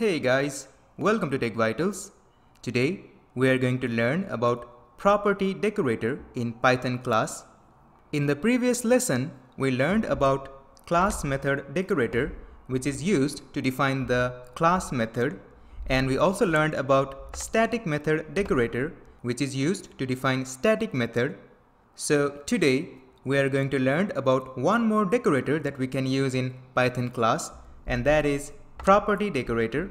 Hey guys, welcome to Tech Vitals. Today we are going to learn about property decorator in Python class. In the previous lesson, we learned about class method decorator, which is used to define the class method, and we also learned about static method decorator, which is used to define static method. So today we are going to learn about one more decorator that we can use in Python class, and that is property decorator.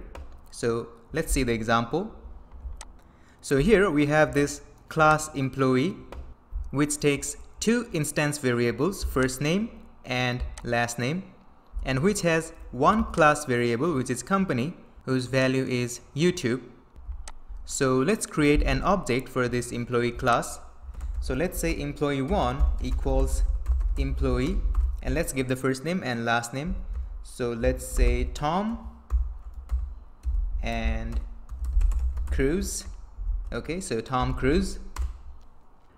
So let's see the example. So here we have this class employee, which takes two instance variables, first name and last name, and which has one class variable, which is company, whose value is YouTube. So let's create an object for this employee class. So let's say employee1 equals employee, and let's give the first name and last name. So let's say Tom and Cruise. Okay, so Tom Cruise.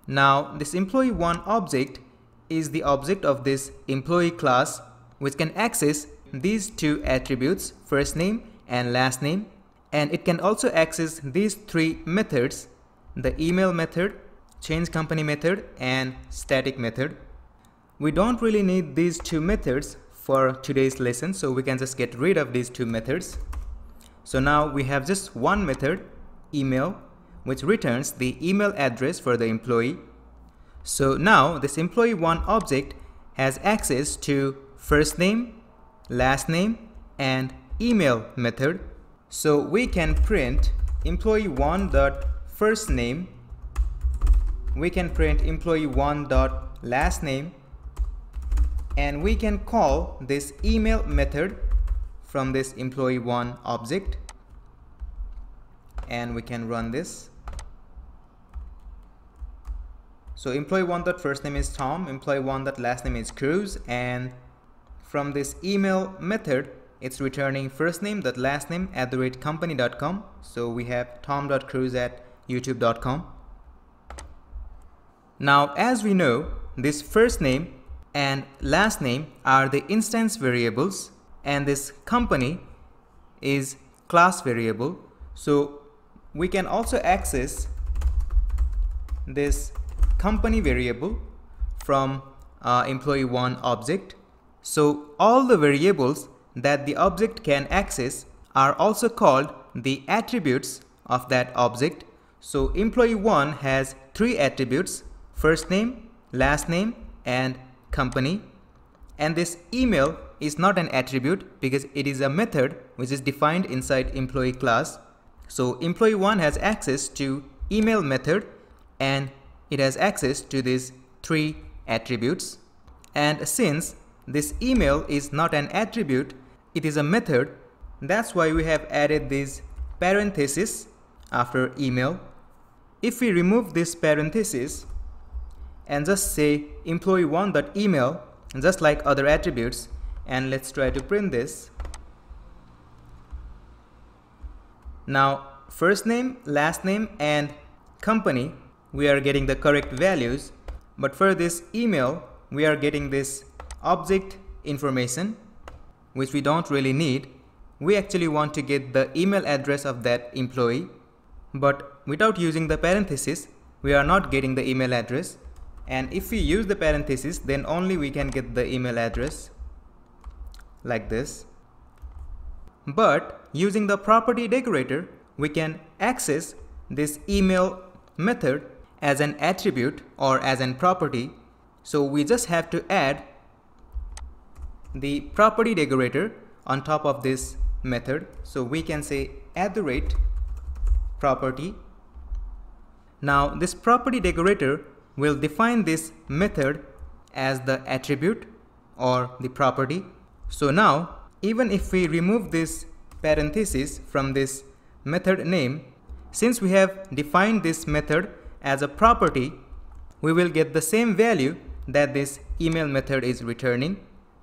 Now this employee1 object is the object of this employee class, which can access these two attributes, first name and last name, and it can also access these three methods: the email method, change company method, and static method. We don't really need these two methods for today's lesson, so we can just get rid of these two methods. So now we have just one method, email, which returns the email address for the employee. So now this employee1 object has access to first name, last name, and email method. So we can print employee1.firstname, we can print employee1.lastname, and we can call this email method from this employee1 object, and we can run this. So employee1.firstname is Tom, employee1.lastname is Cruise, and from this email method it's returning firstname.lastname@company.com. So we have tom.cruise@youtube.com. Now as we know, this first name and last name are the instance variables, and this company is class variable. So we can also access this company variable from employee1 object. So all the variables that the object can access are also called the attributes of that object. So employee1 has three attributes: first name, last name, and company. And this email is not an attribute because it is a method which is defined inside employee class. So employee1 has access to email method, and it has access to these three attributes. And since this email is not an attribute, it is a method, that's why we have added this parenthesis after email. If we remove this parenthesis and just say employee1.email, just like other attributes, and let's try to print this. Now first name, last name, and company, we are getting the correct values, but for this email we are getting this object information, which we don't really need. We actually want to get the email address of that employee, but without using the parenthesis we are not getting the email address, and if we use the parenthesis then only we can get the email address like this. But using the property decorator we can access this email method as an attribute or as an property, so we just have to add the property decorator on top of this method. So we can say @property. Now this property decorator will define this method as the attribute or the property. So now even if we remove this parenthesis from this method name, since we have defined this method as a property, we will get the same value that this email method is returning.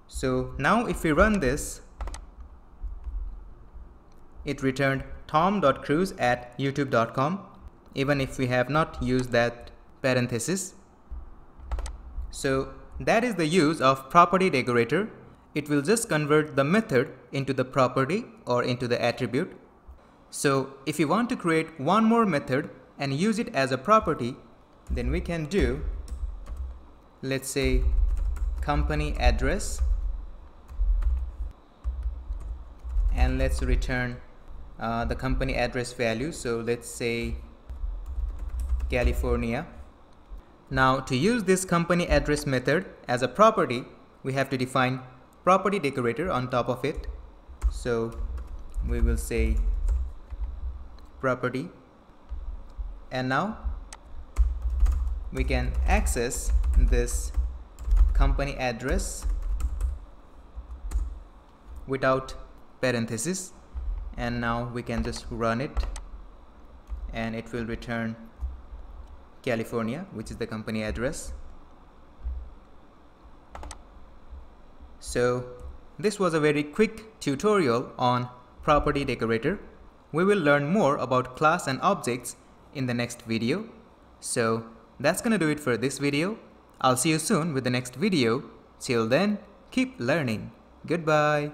So now if we run this, it returned tom.cruise@youtube.com, even if we have not used that parenthesis. So that is the use of property decorator, it will just convert the method into the property or into the attribute. So if you want to create one more method and use it as a property, then we can do, let's say, company address, and let's return the company address value. So let's say California. Now to use this company address method as a property, we have to define property decorator on top of it. So we will say property, and now we can access this company address without parentheses, and now we can just run it and it will return California, which is the company address. So this was a very quick tutorial on property decorator. We will learn more about class and objects in the next video. So that's gonna do it for this video. I'll see you soon with the next video. Till then, keep learning. Goodbye.